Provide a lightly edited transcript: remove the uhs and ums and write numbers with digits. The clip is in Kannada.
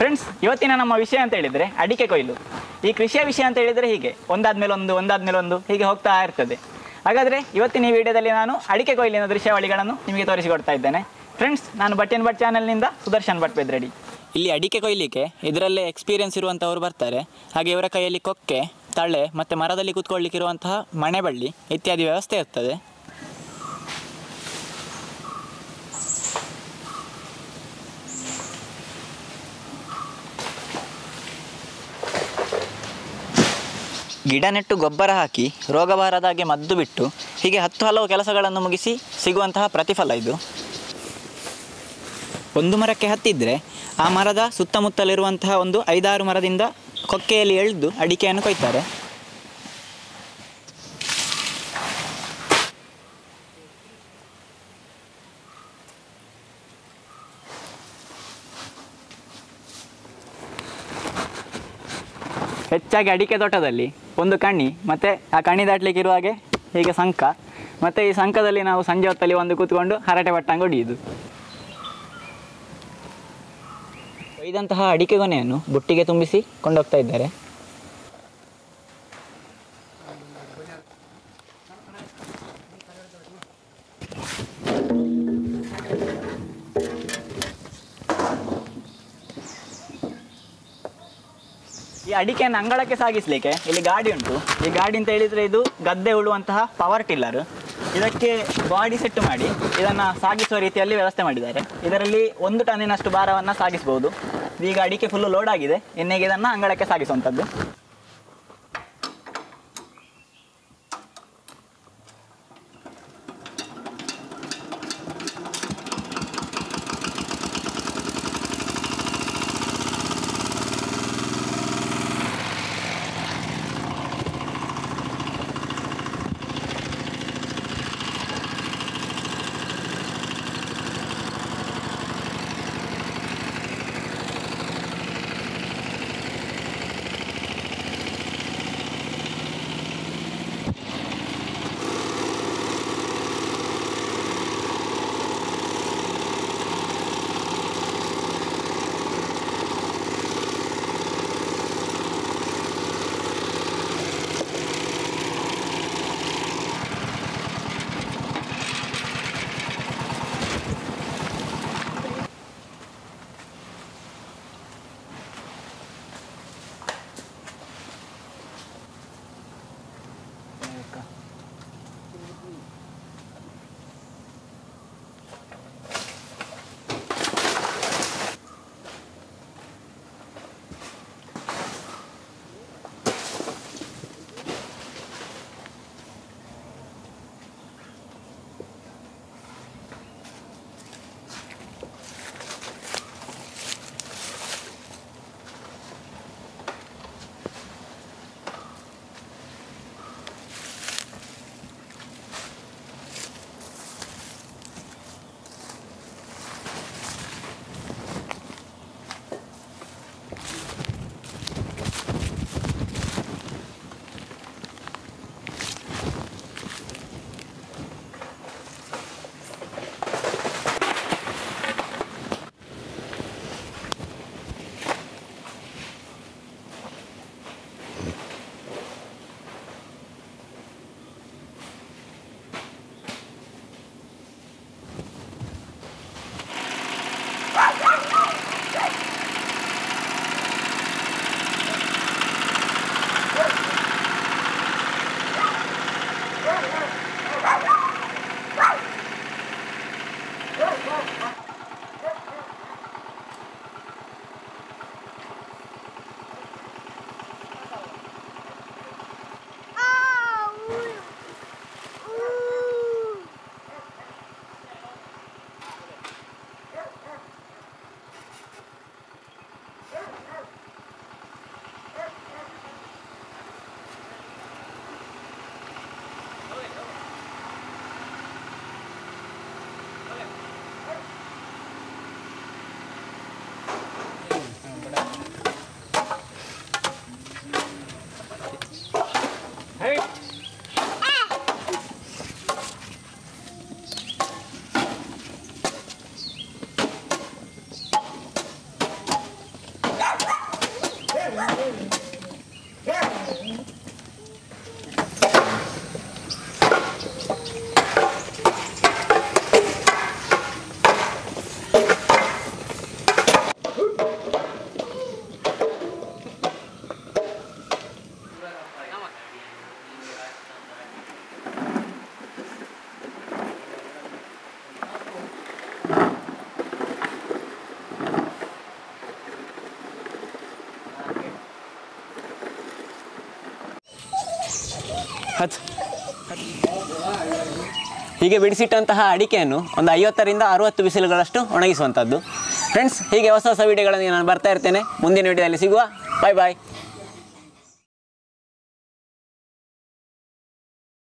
ಫ್ರೆಂಡ್ಸ್ ಇವತ್ತಿನ ನಮ್ಮ ವಿಷಯ ಅಂತ ಹೇಳಿದ್ರೆ ಅಡಿಕೆ ಕೊಯ್ಲು। ಈ ಕೃಷಿಯ ವಿಷಯ ಅಂತ ಹೇಳಿದ್ರೆ ಹೀಗೆ ಒಂದಾದ ಮೇಲೆ ಒಂದು ಹೀಗೆ ಹೋಗ್ತಾ ಇರ್ತದೆ। ಹಾಗಾದ್ರೆ ಇವತ್ತಿನ ಈ ವಿಡಿಯೋದಲ್ಲಿ ನಾನು ಅಡಿಕೆ ಕೊಯ್ಲಿನ ದೃಶ್ಯಾವಳಿಗಳನ್ನು ನಿಮಗೆ ತೋರಿಸಿಕೊಡ್ತಾ ಇದ್ದೇನೆ। ಫ್ರೆಂಡ್ಸ್, ನಾನು ಭಟ್'n'Bhat ಚಾನೆಲ್ನಿಂದ ಸುದರ್ಶನ್ ಭಟ್ ಬೆದ್ರಡಿ। ಇಲ್ಲಿ ಅಡಿಕೆ ಕೊಯ್ಲಿಕ್ಕೆ ಇದರಲ್ಲೇ ಎಕ್ಸ್ಪೀರಿಯನ್ಸ್ ಇರುವಂಥವ್ರು ಬರ್ತಾರೆ। ಹಾಗೆ ಇವರ ಕೈಯಲ್ಲಿ ಕೊಕ್ಕೆ, ತಳೆ ಮತ್ತು ಮರದಲ್ಲಿ ಕೂತ್ಕೊಳ್ಳಿಕ್ಕಿರುವಂತಹ ಮಣೆಬಳ್ಳಿ ಇತ್ಯಾದಿ ವ್ಯವಸ್ಥೆ ಇರ್ತದೆ। ಗಿಡ ನೆಟ್ಟು ಗೊಬ್ಬರ ಹಾಕಿ ರೋಗ ಬಾರದ ಹಾಗೆ ಮದ್ದು ಬಿಟ್ಟು ಹೀಗೆ 10 ಹಲವು ಕೆಲಸಗಳನ್ನು ಮುಗಿಸಿ ಸಿಗುವಂತಹ ಪ್ರತಿಫಲ ಇದು। ಒಂದು ಮರಕ್ಕೆ ಹತ್ತಿದ್ರೆ ಆ ಮರದ ಸುತ್ತಮುತ್ತಲಿರುವಂತಹ ಒಂದು 5-6 ಮರದಿಂದ ಕೊಕ್ಕೆಯಲ್ಲಿ ಎಳೆದು ಅಡಿಕೆಯನ್ನು ಕೊಯ್ತಾರೆ। ಹೆಚ್ಚಾಗಿ ಅಡಿಕೆ ತೋಟದಲ್ಲಿ ಒಂದು ಕಣಿ ಮತ್ತು ಆ ಕಣಿ ದಾಟಲಿಕ್ಕಿರುವ ಹಾಗೆ ಹೀಗೆ ಸಂಕ, ಮತ್ತು ಈ ಸಂಕದಲ್ಲಿ ನಾವು ಸಂಜೆ ಹೊತ್ತಲ್ಲಿ ಒಂದು ಕೂತ್ಕೊಂಡು ಹರಟೆ ಬಟ್ಟಂಗೆ ಹೊಡೆಯುವುದು। ಕೊಯ್ದಂತಹ ಅಡಿಕೆ ಗೊನೆಯನ್ನು ಬುಟ್ಟಿಗೆ ತುಂಬಿಸಿ ಕೊಂಡೋಗ್ತಾ ಇದ್ದಾರೆ। ಈ ಅಡಿಕೆಯನ್ನು ಅಂಗಳಕ್ಕೆ ಸಾಗಿಸಲಿಕ್ಕೆ ಇಲ್ಲಿ ಗಾಡಿ ಉಂಟು। ಈ ಗಾಡಿ ಅಂತ ಹೇಳಿದರೆ ಇದು ಗದ್ದೆ ಉಳುವಂತಹ ಪವರ್ ಟಿಲ್ಲರ್। ಇದಕ್ಕೆ ಬಾಡಿ ಸೆಟ್ ಮಾಡಿ ಇದನ್ನು ಸಾಗಿಸುವ ರೀತಿಯಲ್ಲಿ ವ್ಯವಸ್ಥೆ ಮಾಡಿದ್ದಾರೆ। ಇದರಲ್ಲಿ 1 ಟನ್ನಿನಷ್ಟು ಭಾರವನ್ನು ಸಾಗಿಸಬಹುದು। ಈಗ ಅಡಿಕೆ ಫುಲ್ಲು ಲೋಡ್ ಆಗಿದೆ, ಇನ್ನೇಗೆ ಇದನ್ನು ಅಂಗಳಕ್ಕೆ ಸಾಗಿಸುವಂಥದ್ದು। ಹೀಗೆ ಬಿಡಿಸಿಟ್ಟಂತಹ ಅಡಿಕೆಯನ್ನು ಒಂದು 50ರಿಂದ 60 ಬಿಸಿಲುಗಳಷ್ಟು ಒಣಗಿಸುವಂತದ್ದು ಫ್ರೆಂಡ್ಸ್. ಹೀಗೆ ಹೊಸ ಹೊಸ ವಿಡಿಯೋಗಳನ್ನು ನಾನು ಬರ್ತಾ ಇರ್ತೇನೆ. ಮುಂದಿನ ವಿಡಿಯೋದಲ್ಲಿ ಸಿಗುವ. ಬಾಯ್ ಬಾಯ್.